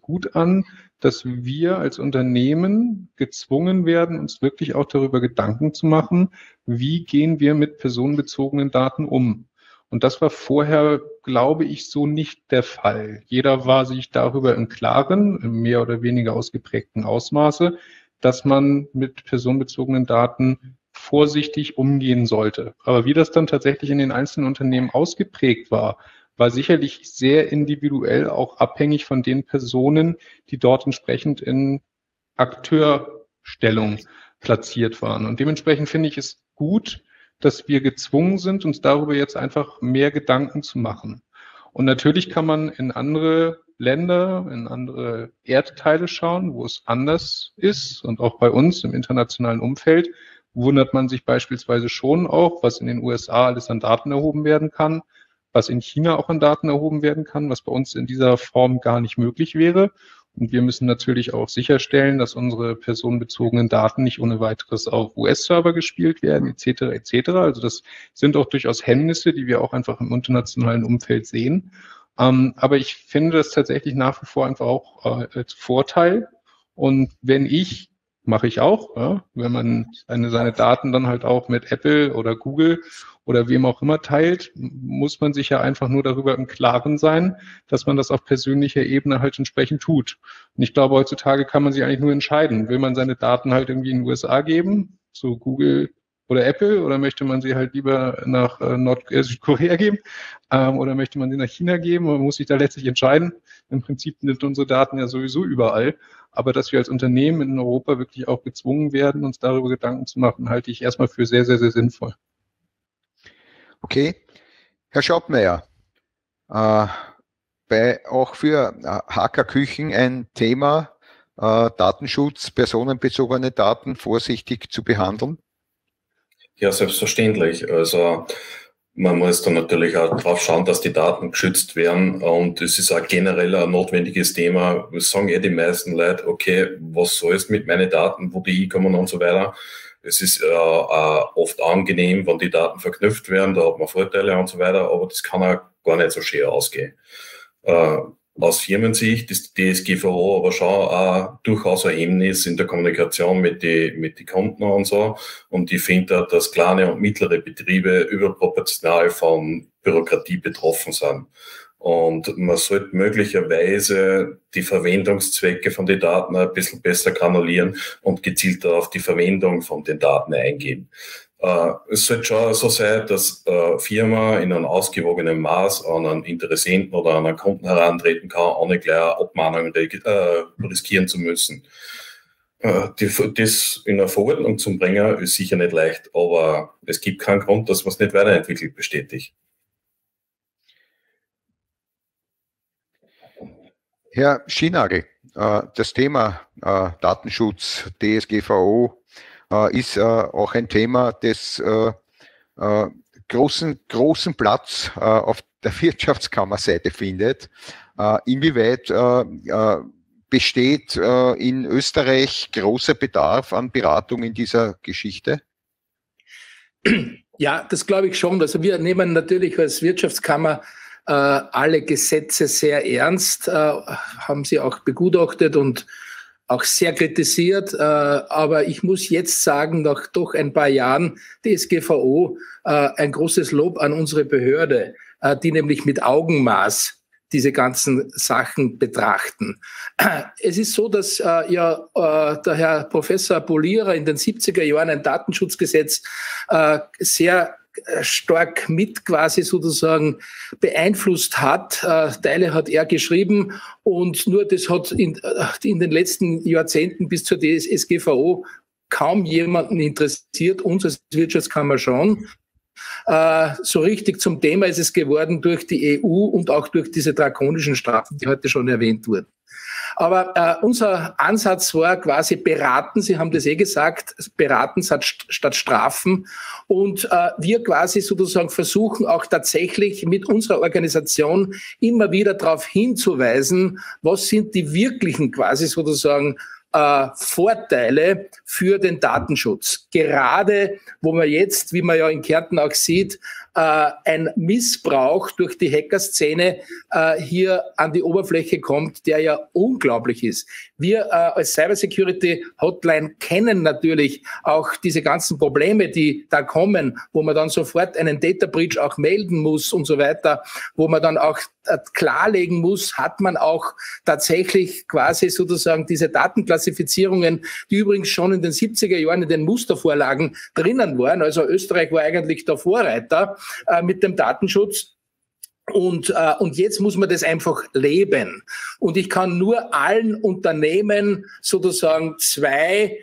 gut an, dass wir als Unternehmen gezwungen werden, uns wirklich auch darüber Gedanken zu machen, wie gehen wir mit personenbezogenen Daten um. Und das war vorher, glaube ich, so nicht der Fall. Jeder war sich darüber im Klaren, im mehr oder weniger ausgeprägten Ausmaße, dass man mit personenbezogenen Daten vorsichtig umgehen sollte. Aber wie das dann tatsächlich in den einzelnen Unternehmen ausgeprägt war sicherlich sehr individuell auch abhängig von den Personen, die dort entsprechend in Akteurstellung platziert waren. Und dementsprechend finde ich es gut, dass wir gezwungen sind, uns darüber jetzt einfach mehr Gedanken zu machen. Und natürlich kann man in andere Länder, in andere Erdteile schauen, wo es anders ist. Und auch bei uns im internationalen Umfeld wundert man sich beispielsweise schon auch, was in den USA alles an Daten erhoben werden kann, was in China auch an Daten erhoben werden kann, was bei uns in dieser Form gar nicht möglich wäre. Und wir müssen natürlich auch sicherstellen, dass unsere personenbezogenen Daten nicht ohne weiteres auf US-Server gespielt werden, etc. etc. Also das sind auch durchaus Hemmnisse, die wir auch einfach im internationalen Umfeld sehen. Aber ich finde das tatsächlich nach wie vor einfach auch als Vorteil. Und wenn ich, mache ich auch, ja, wenn man seine Daten dann halt auch mit Apple oder Google oder wem auch immer teilt, muss man sich ja einfach nur darüber im Klaren sein, dass man das auf persönlicher Ebene halt entsprechend tut. Und ich glaube, heutzutage kann man sich eigentlich nur entscheiden, will man seine Daten halt irgendwie in den USA geben, zu Google oder Apple, oder möchte man sie halt lieber nach Südkorea geben, oder möchte man sie nach China geben, man muss sich da letztlich entscheiden. Im Prinzip sind unsere Daten ja sowieso überall, aber dass wir als Unternehmen in Europa wirklich auch gezwungen werden, uns darüber Gedanken zu machen, halte ich erstmal für sehr, sehr, sehr sinnvoll. Okay. Herr Schauptmayr, auch für HAKA Küchen ein Thema, Datenschutz, personenbezogene Daten vorsichtig zu behandeln? Ja, selbstverständlich. Also man muss da natürlich auch drauf schauen, dass die Daten geschützt werden, und es ist auch generell ein notwendiges Thema. Das sagen die meisten Leute, okay, was soll es mit meinen Daten, wo die hinkommen und so weiter. Es ist oft angenehm, wenn die Daten verknüpft werden, da hat man Vorteile und so weiter, aber das kann auch gar nicht so schön ausgehen. Aus Firmensicht ist die DSGVO aber schon auch durchaus ein Hemmnis in der Kommunikation mit den Kunden und so. Und ich finde, dass kleine und mittlere Betriebe überproportional von Bürokratie betroffen sind. Und man sollte möglicherweise die Verwendungszwecke von den Daten ein bisschen besser granulieren und gezielter auf die Verwendung von den Daten eingehen. Es sollte schon so sein, dass Firma in einem ausgewogenen Maß an einen Interessenten oder an einen Kunden herantreten kann, ohne gleich eine Abmahnung riskieren zu müssen. Das in eine Verordnung zu bringen, ist sicher nicht leicht, aber es gibt keinen Grund, dass man es nicht weiterentwickelt, bestätigt. Herr Schinagl, das Thema Datenschutz, DSGVO, ist auch ein Thema, das großen Platz auf der Wirtschaftskammerseite findet. Inwieweit besteht in Österreich großer Bedarf an Beratung in dieser Geschichte? Ja, das glaube ich schon. Also wir nehmen natürlich als Wirtschaftskammer alle Gesetze sehr ernst, haben sie auch begutachtet und auch sehr kritisiert, aber ich muss jetzt sagen, nach doch ein paar Jahren DSGVO ein großes Lob an unsere Behörde, die nämlich mit Augenmaß diese ganzen Sachen betrachten. Es ist so, dass der Herr Professor Polierer in den 70er Jahren ein Datenschutzgesetz sehr stark mit quasi sozusagen beeinflusst hat. Teile hat er geschrieben und nur das hat in den letzten Jahrzehnten bis zur DSGVO kaum jemanden interessiert, uns als Wirtschaftskammer schon. So richtig zum Thema ist es geworden durch die EU und auch durch diese drakonischen Strafen, die heute schon erwähnt wurden. Aber unser Ansatz war quasi beraten, Sie haben das gesagt, beraten statt strafen. Und wir quasi sozusagen versuchen auch tatsächlich mit unserer Organisation immer wieder darauf hinzuweisen, was sind die wirklichen quasi sozusagen Vorteile für den Datenschutz. Gerade wo man jetzt, wie man ja in Kärnten auch sieht, ein Missbrauch durch die Hackerszene hier an die Oberfläche kommt, der ja unglaublich ist. Wir als Cybersecurity Hotline kennen natürlich auch diese ganzen Probleme, die da kommen, wo man dann sofort einen Data Breach auch melden muss und so weiter, wo man dann auch klarlegen muss, hat man auch tatsächlich quasi sozusagen diese Datenklassifizierungen, die übrigens schon in den 70er Jahren in den Mustervorlagen drinnen waren. Also Österreich war eigentlich der Vorreiter mit dem Datenschutz. Und jetzt muss man das einfach leben. Und ich kann nur allen Unternehmen sozusagen zwei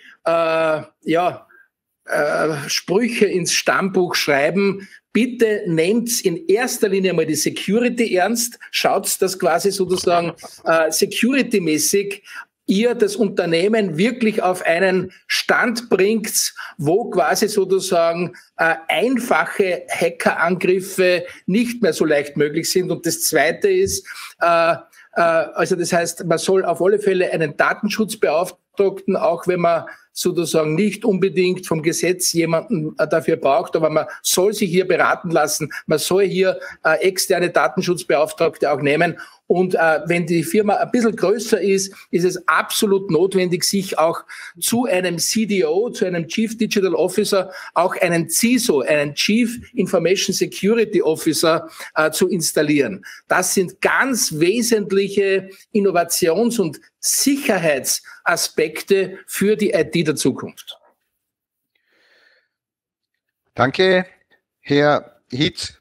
Sprüche ins Stammbuch schreiben, Bitte nehmt in erster Linie mal die Security ernst, schaut, dass quasi sozusagen security-mäßig ihr das Unternehmen wirklich auf einen Stand bringt, wo quasi sozusagen einfache Hackerangriffe nicht mehr so leicht möglich sind. Und das Zweite ist, also das heißt, man soll auf alle Fälle einen Datenschutzbeauftragten, auch wenn man sozusagen nicht unbedingt vom Gesetz jemanden dafür braucht, aber man soll sich hier beraten lassen, man soll hier externe Datenschutzbeauftragte auch nehmen. Und wenn die Firma ein bisschen größer ist, ist es absolut notwendig, sich auch zu einem CDO, zu einem Chief Digital Officer, auch einen CISO, einen Chief Information Security Officer zu installieren. Das sind ganz wesentliche Innovations- und Sicherheitsaspekte für die IT der Zukunft. Danke, Herr Hitz.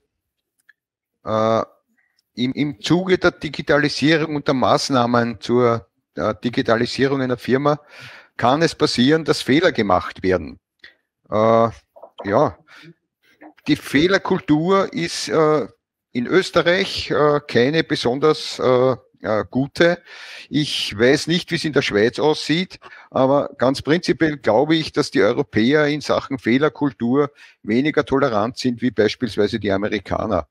Im Zuge der Digitalisierung und der Maßnahmen zur Digitalisierung einer Firma kann es passieren, dass Fehler gemacht werden. Ja, die Fehlerkultur ist in Österreich keine besonders gute. Ich weiß nicht, wie es in der Schweiz aussieht, aber ganz prinzipiell glaube ich, dass die Europäer in Sachen Fehlerkultur weniger tolerant sind wie beispielsweise die Amerikaner.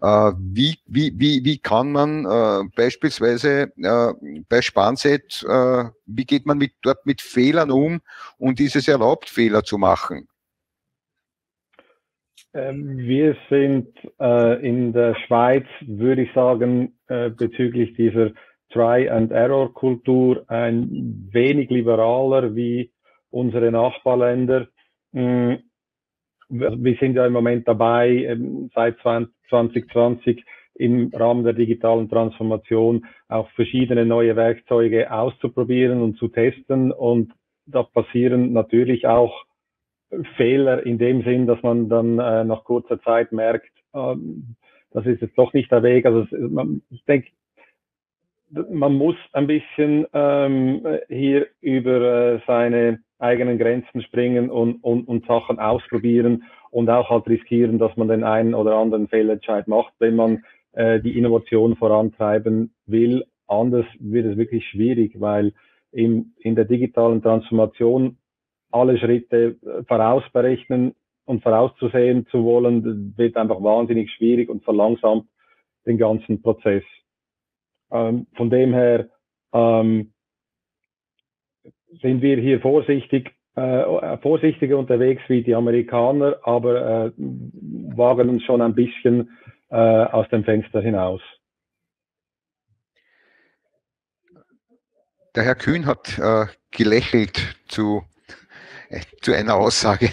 Wie kann man beispielsweise bei Spanset, wie geht man dort mit Fehlern um und ist es erlaubt, Fehler zu machen? Wir sind in der Schweiz, würde ich sagen, bezüglich dieser Try-and-Error-Kultur ein wenig liberaler wie unsere Nachbarländer. Wir sind ja im Moment dabei, seit 2020 im Rahmen der digitalen Transformation auch verschiedene neue Werkzeuge auszuprobieren und zu testen. Und da passieren natürlich auch Fehler in dem Sinn, dass man dann nach kurzer Zeit merkt, das ist jetzt doch nicht der Weg. Also ich denke, man muss ein bisschen hier über seine eigenen Grenzen springen und Sachen ausprobieren und auch halt riskieren, dass man den einen oder anderen Fehlentscheid macht, wenn man die Innovation vorantreiben will. Anders wird es wirklich schwierig, weil in der digitalen Transformation alle Schritte vorausberechnen und vorauszusehen zu wollen, wird einfach wahnsinnig schwierig und verlangsamt den ganzen Prozess. Von dem her sind wir hier vorsichtiger unterwegs wie die Amerikaner, aber wagen uns schon ein bisschen aus dem Fenster hinaus. Der Herr Kühn hat gelächelt zu einer Aussage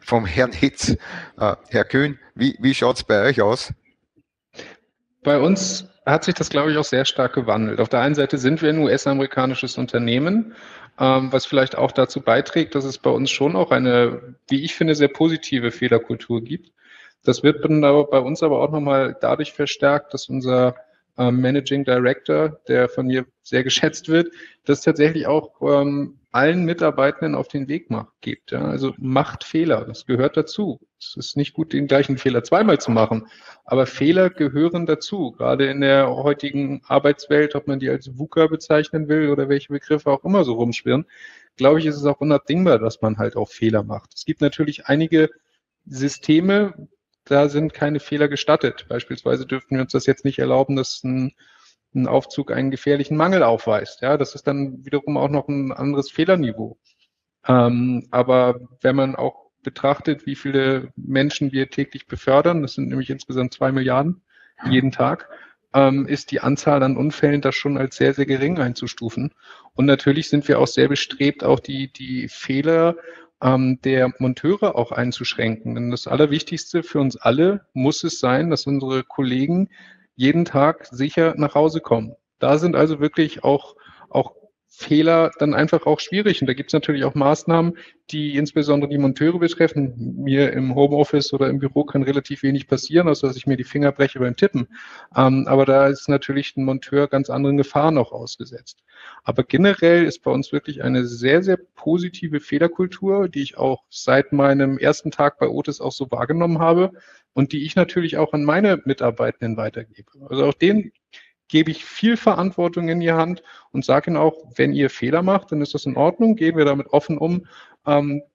vom Herrn Hitz. Herr Kühn, wie schaut es bei euch aus? Bei uns hat sich das, glaube ich, auch sehr stark gewandelt. Auf der einen Seite sind wir ein US-amerikanisches Unternehmen, was vielleicht auch dazu beiträgt, dass es bei uns schon auch eine, wie ich finde, sehr positive Fehlerkultur gibt. Das wird bei uns aber auch nochmal dadurch verstärkt, dass unser Managing Director, der von mir sehr geschätzt wird, das tatsächlich auch allen Mitarbeitenden auf den Weg gibt. Ja? Also macht Fehler, das gehört dazu. Es ist nicht gut, den gleichen Fehler zweimal zu machen, aber Fehler gehören dazu. Gerade in der heutigen Arbeitswelt, ob man die als VUCA bezeichnen will oder welche Begriffe auch immer so rumschwirren, glaube ich, ist es auch unabdingbar, dass man halt auch Fehler macht. Es gibt natürlich einige Systeme, da sind keine Fehler gestattet. Beispielsweise dürften wir uns das jetzt nicht erlauben, dass ein Aufzug einen gefährlichen Mangel aufweist. Ja, das ist dann wiederum auch noch ein anderes Fehlerniveau. Aber wenn man auch betrachtet, wie viele Menschen wir täglich befördern, das sind nämlich insgesamt 2 Milliarden jeden Tag, ist die Anzahl an Unfällen da schon als sehr, sehr gering einzustufen. Und natürlich sind wir auch sehr bestrebt, auch die Fehler der Monteure auch einzuschränken. Denn das Allerwichtigste für uns alle muss es sein, dass unsere Kollegen jeden Tag sicher nach Hause kommen. Da sind also wirklich auch Fehler dann einfach auch schwierig. Und da gibt es natürlich auch Maßnahmen, die insbesondere die Monteure betreffen. Mir im Homeoffice oder im Büro kann relativ wenig passieren, außer dass ich mir die Finger breche beim Tippen. Aber da ist natürlich ein Monteur ganz anderen Gefahren auch ausgesetzt. Aber generell ist bei uns wirklich eine sehr, sehr positive Fehlerkultur, die ich auch seit meinem ersten Tag bei Otis auch so wahrgenommen habe und die ich natürlich auch an meine Mitarbeitenden weitergebe. Also auch denen gebe ich viel Verantwortung in die Hand und sage ihnen auch, wenn ihr Fehler macht, dann ist das in Ordnung, gehen wir damit offen um,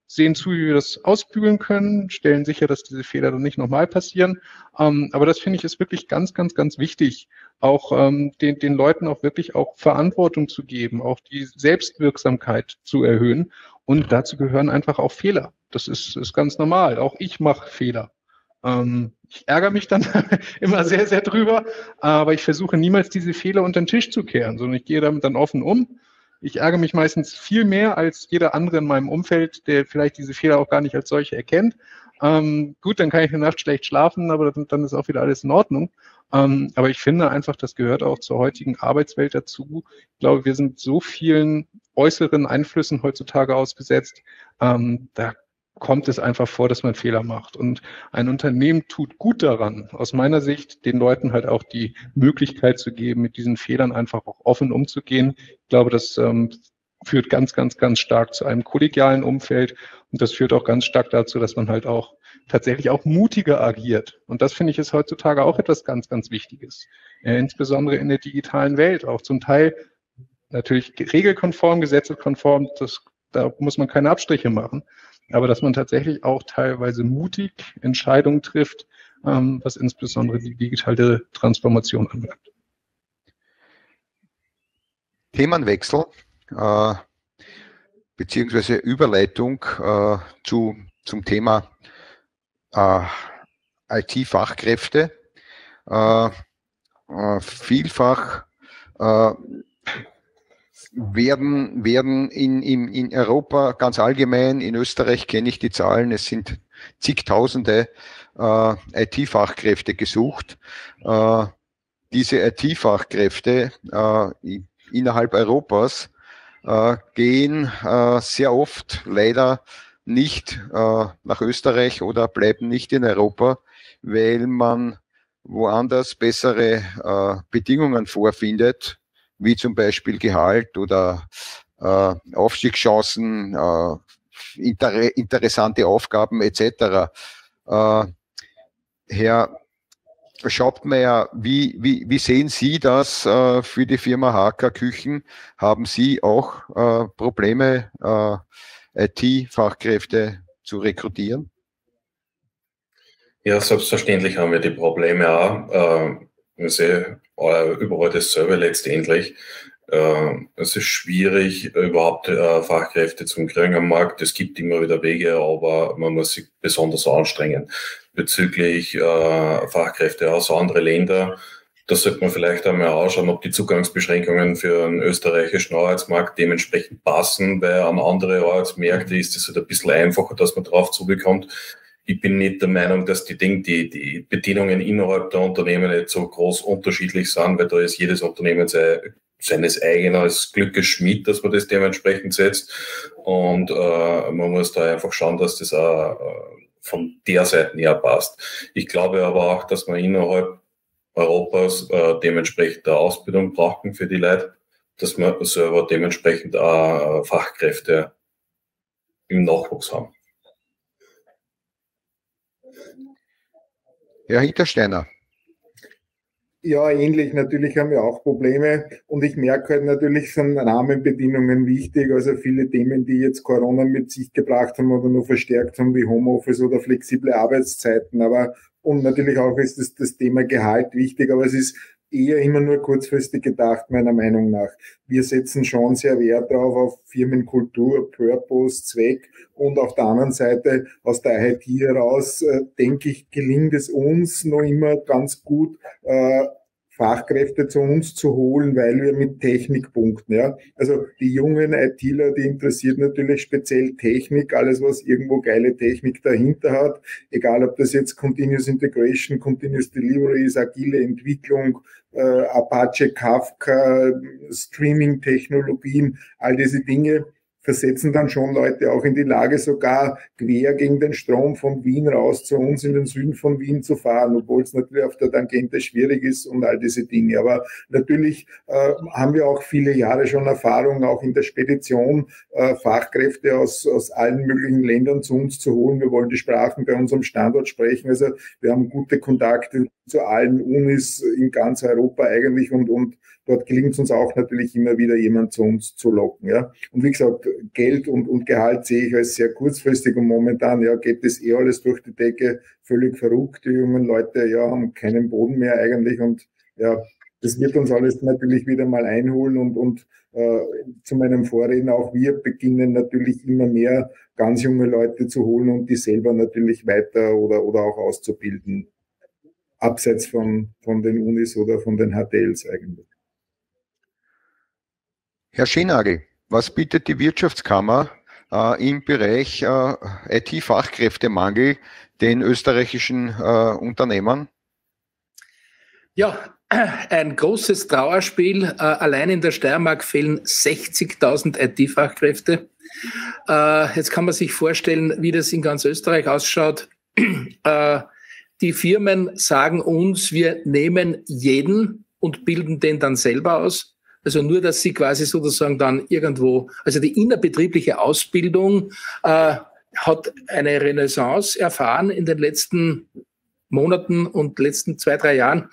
sehen zu, wie wir das ausbügeln können, stellen sicher, dass diese Fehler dann nicht nochmal passieren. Aber das finde ich ist wirklich ganz, ganz, ganz wichtig, auch den Leuten auch wirklich auch Verantwortung zu geben, auch die Selbstwirksamkeit zu erhöhen. Und dazu gehören einfach auch Fehler. Das ist ganz normal. Auch ich mache Fehler. Ich ärgere mich dann immer sehr, sehr drüber, aber ich versuche niemals diese Fehler unter den Tisch zu kehren, sondern ich gehe damit dann offen um. Ich ärgere mich meistens viel mehr als jeder andere in meinem Umfeld, der vielleicht diese Fehler auch gar nicht als solche erkennt. Gut, dann kann ich eine Nacht schlecht schlafen, aber dann ist auch wieder alles in Ordnung. Aber ich finde einfach, das gehört auch zur heutigen Arbeitswelt dazu. Ich glaube, wir sind so vielen äußeren Einflüssen heutzutage ausgesetzt, da kommt es einfach vor, dass man Fehler macht. Und ein Unternehmen tut gut daran, aus meiner Sicht, den Leuten halt auch die Möglichkeit zu geben, mit diesen Fehlern einfach auch offen umzugehen. Ich glaube, das führt ganz, ganz, ganz stark zu einem kollegialen Umfeld. Und das führt auch ganz stark dazu, dass man halt auch tatsächlich auch mutiger agiert. Und das, finde ich, ist heutzutage auch etwas ganz, ganz Wichtiges. Insbesondere in der digitalen Welt, auch zum Teil natürlich regelkonform, gesetzeskonform, da muss man keine Abstriche machen. Aber dass man tatsächlich auch teilweise mutig Entscheidungen trifft, was insbesondere die digitale Transformation anbelangt. Themenwechsel beziehungsweise Überleitung zum Thema IT-Fachkräfte. Vielfach werden in Europa ganz allgemein, in Österreich kenne ich die Zahlen, es sind zigtausende IT-Fachkräfte gesucht. Diese IT-Fachkräfte innerhalb Europas gehen sehr oft leider nicht nach Österreich oder bleiben nicht in Europa, weil man woanders bessere Bedingungen vorfindet, wie zum Beispiel Gehalt oder Aufstiegschancen, interessante Aufgaben etc. Herr Schauptmayr, wie sehen Sie das für die Firma HAKA Küchen? Haben Sie auch Probleme, IT-Fachkräfte zu rekrutieren? Ja, selbstverständlich haben wir die Probleme auch. Wir sehen überall dasselbe letztendlich. Es ist schwierig, überhaupt Fachkräfte zum kriegen am Markt. Es gibt immer wieder Wege, aber man muss sich besonders anstrengen. Bezüglich Fachkräfte aus anderen Ländern, da sollte man vielleicht einmal anschauen, ob die Zugangsbeschränkungen für den österreichischen Arbeitsmarkt dementsprechend passen, weil an andere Arbeitsmärkte ist es halt ein bisschen einfacher, dass man drauf zubekommt. Ich bin nicht der Meinung, dass die Bedingungen innerhalb der Unternehmen nicht so groß unterschiedlich sind, weil da ist jedes Unternehmen seines eigenen Glückes Schmied, dass man das dementsprechend setzt. Und man muss da einfach schauen, dass das auch von der Seite her passt. Ich glaube aber auch, dass man innerhalb Europas dementsprechend eine Ausbildung brauchen für die Leute, dass man selber dementsprechend auch Fachkräfte im Nachwuchs haben. Herr Hintersteiner. Ja, ähnlich. Natürlich haben wir auch Probleme und ich merke halt natürlich, sind Rahmenbedingungen wichtig. Also viele Themen, die jetzt Corona mit sich gebracht haben oder nur verstärkt haben, wie Homeoffice oder flexible Arbeitszeiten. Aber und natürlich auch ist das Thema Gehalt wichtig, aber es ist eher immer nur kurzfristig gedacht, meiner Meinung nach. Wir setzen schon sehr Wert drauf auf Firmenkultur, Purpose, Zweck und auf der anderen Seite aus der IT heraus, denke ich, gelingt es uns noch immer ganz gut, Fachkräfte zu uns zu holen, weil wir mit Technik punkten. Ja? Also die jungen ITler, die interessiert natürlich speziell Technik, alles, was irgendwo geile Technik dahinter hat, egal ob das jetzt Continuous Integration, Continuous Delivery ist, agile Entwicklung, Apache, Kafka, Streaming-Technologien, all diese Dinge versetzen dann schon Leute auch in die Lage, sogar quer gegen den Strom von Wien raus zu uns in den Süden von Wien zu fahren, obwohl es natürlich auf der Tangente schwierig ist und all diese Dinge. Aber natürlich haben wir auch viele Jahre schon Erfahrung, auch in der Spedition, Fachkräfte aus allen möglichen Ländern zu uns zu holen. Wir wollen die Sprachen bei unserem Standort sprechen. Also wir haben gute Kontakte zu allen Unis in ganz Europa eigentlich und dort gelingt es uns auch natürlich immer wieder, jemanden zu uns zu locken. Ja. Und wie gesagt, Geld und Gehalt sehe ich als sehr kurzfristig und momentan ja, geht das eh alles durch die Decke, völlig verrückt. Die jungen Leute ja, haben keinen Boden mehr eigentlich und ja, das wird uns alles natürlich wieder mal einholen und zu meinem Vorredner, auch wir beginnen natürlich immer mehr ganz junge Leute zu holen und die selber natürlich weiter oder auch auszubilden, abseits von den Unis oder von den HTLs eigentlich. Herr Schinagl, was bietet die Wirtschaftskammer im Bereich IT-Fachkräftemangel den österreichischen Unternehmern? Ja, ein großes Trauerspiel. Allein in der Steiermark fehlen 60.000 IT-Fachkräfte. Jetzt kann man sich vorstellen, wie das in ganz Österreich ausschaut. Die Firmen sagen uns, wir nehmen jeden und bilden den dann selber aus. Also nur, dass sie quasi sozusagen dann irgendwo, also die innerbetriebliche Ausbildung hat eine Renaissance erfahren in den letzten Monaten und letzten 2-3 Jahren.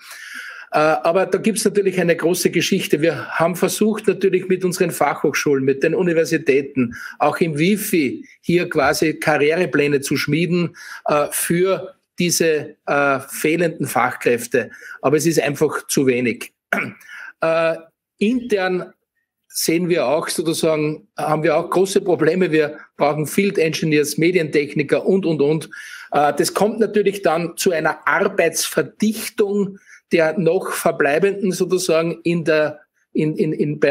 Aber da gibt's natürlich eine große Geschichte. Wir haben versucht natürlich mit unseren Fachhochschulen, mit den Universitäten, auch im WIFI hier quasi Karrierepläne zu schmieden für diese fehlenden Fachkräfte. Aber es ist einfach zu wenig. Intern sehen wir auch sozusagen, haben wir auch große Probleme. Wir brauchen Field Engineers, Medientechniker und. Das kommt natürlich dann zu einer Arbeitsverdichtung der noch Verbleibenden sozusagen bei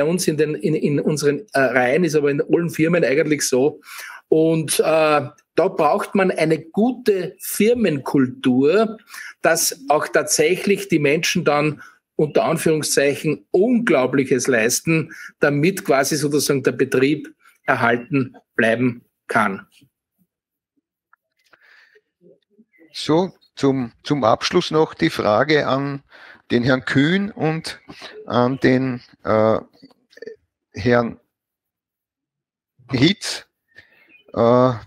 uns in unseren Reihen, ist aber in allen Firmen eigentlich so. Und da braucht man eine gute Firmenkultur, dass auch tatsächlich die Menschen dann unter Anführungszeichen Unglaubliches leisten, damit quasi sozusagen der Betrieb erhalten bleiben kann. So, zum Abschluss noch die Frage an den Herrn Kühn und an den Herrn Hitz,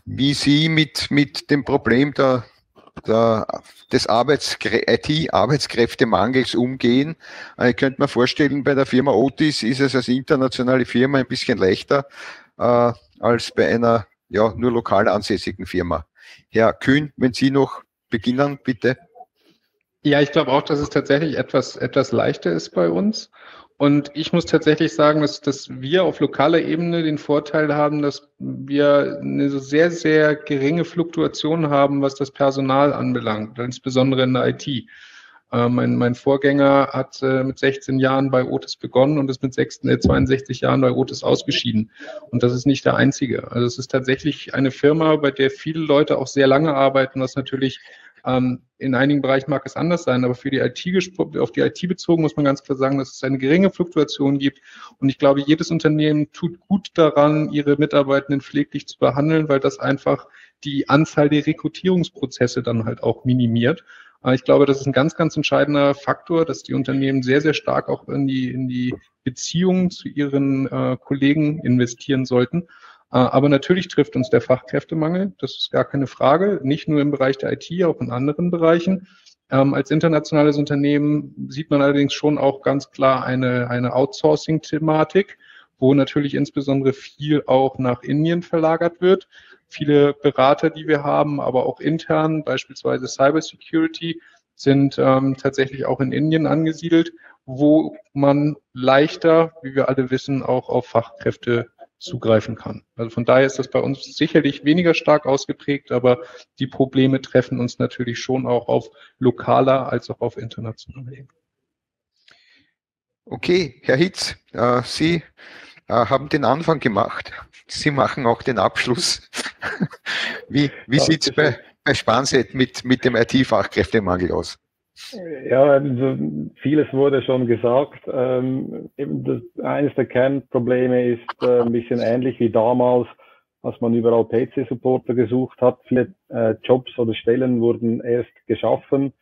wie Sie mit dem Problem des IT-Arbeitskräftemangels umgehen. Ich könnte mir vorstellen, bei der Firma Otis ist es als internationale Firma ein bisschen leichter als bei einer ja, nur lokal ansässigen Firma. Herr Kühn, wenn Sie noch beginnen, bitte. Ja, ich glaube auch, dass es tatsächlich etwas leichter ist bei uns. Und ich muss tatsächlich sagen, dass wir auf lokaler Ebene den Vorteil haben, dass wir eine sehr, sehr geringe Fluktuation haben, was das Personal anbelangt, insbesondere in der IT. Mein Vorgänger hat mit 16 Jahren bei Otis begonnen und ist mit 62 Jahren bei Otis ausgeschieden. Und das ist nicht der einzige. Also es ist tatsächlich eine Firma, bei der viele Leute auch sehr lange arbeiten, was natürlich in einigen Bereichen mag es anders sein, aber für die IT, auf die IT bezogen muss man ganz klar sagen, dass es eine geringe Fluktuation gibt. Und ich glaube, jedes Unternehmen tut gut daran, ihre Mitarbeitenden pfleglich zu behandeln, weil das einfach die Anzahl der Rekrutierungsprozesse dann halt auch minimiert. Ich glaube, das ist ein ganz, ganz entscheidender Faktor, dass die Unternehmen sehr, sehr stark auch in die Beziehungen zu ihren Kollegen investieren sollten. Aber natürlich trifft uns der Fachkräftemangel, das ist gar keine Frage, nicht nur im Bereich der IT, auch in anderen Bereichen. Als internationales Unternehmen sieht man allerdings schon auch ganz klar eine Outsourcing-Thematik, wo natürlich insbesondere viel auch nach Indien verlagert wird. Viele Berater, die wir haben, aber auch intern, beispielsweise Cybersecurity, sind tatsächlich auch in Indien angesiedelt, wo man leichter, wie wir alle wissen, auch auf Fachkräfte zugreifen kann. Also von daher ist das bei uns sicherlich weniger stark ausgeprägt, aber die Probleme treffen uns natürlich schon auch auf lokaler als auch auf internationaler Ebene. Okay, Herr Hitz, Sie haben den Anfang gemacht. Sie machen auch den Abschluss. Wie sieht es bei Spanset mit dem IT-Fachkräftemangel aus? Ja, also vieles wurde schon gesagt. Eben eines der Kernprobleme ist ein bisschen ähnlich wie damals, als man überall PC-Supporter gesucht hat. Viele Jobs oder Stellen wurden erst geschaffen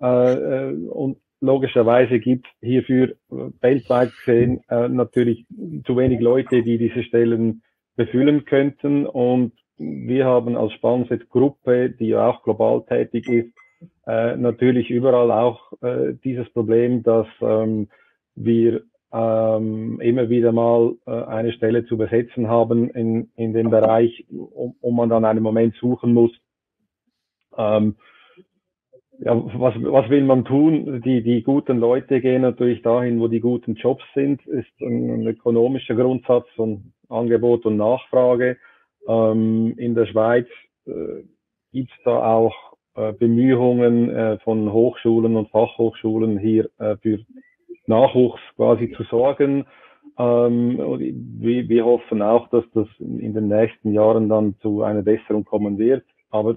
und logischerweise gibt es hierfür weltweit gesehen natürlich zu wenig Leute, die diese Stellen befüllen könnten. Und wir haben als Spanset-Gruppe, die ja auch global tätig ist, natürlich überall auch dieses Problem, dass wir immer wieder mal eine Stelle zu besetzen haben in dem Bereich, um man dann einen Moment suchen muss. Ja, was will man tun? Die guten Leute gehen natürlich dahin, wo die guten Jobs sind. Ist ein ökonomischer Grundsatz von Angebot und Nachfrage. In der Schweiz gibt es da auch Bemühungen von Hochschulen und Fachhochschulen hier für Nachwuchs quasi zu sorgen. Und wir hoffen auch, dass das in den nächsten Jahren dann zu einer Besserung kommen wird. Aber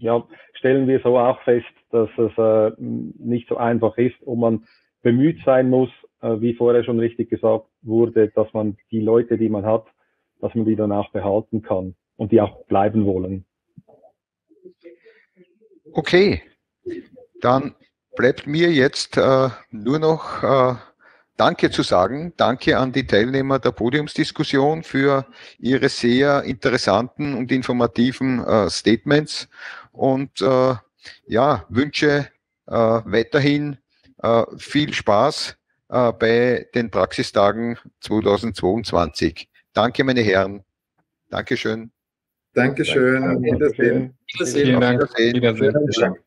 ja, stellen wir so auch fest, dass es nicht so einfach ist und man bemüht sein muss, wie vorher schon richtig gesagt wurde, dass man die Leute, die man hat, dass man die dann auch behalten kann und die auch bleiben wollen. Okay, dann bleibt mir jetzt nur noch Danke zu sagen. Danke an die Teilnehmer der Podiumsdiskussion für ihre sehr interessanten und informativen Statements und ja, wünsche weiterhin viel Spaß bei den Praxistagen 2022. Danke, meine Herren. Dankeschön. Dankeschön. Auf Wiedersehen. Vielen Dank. Wiedersehen.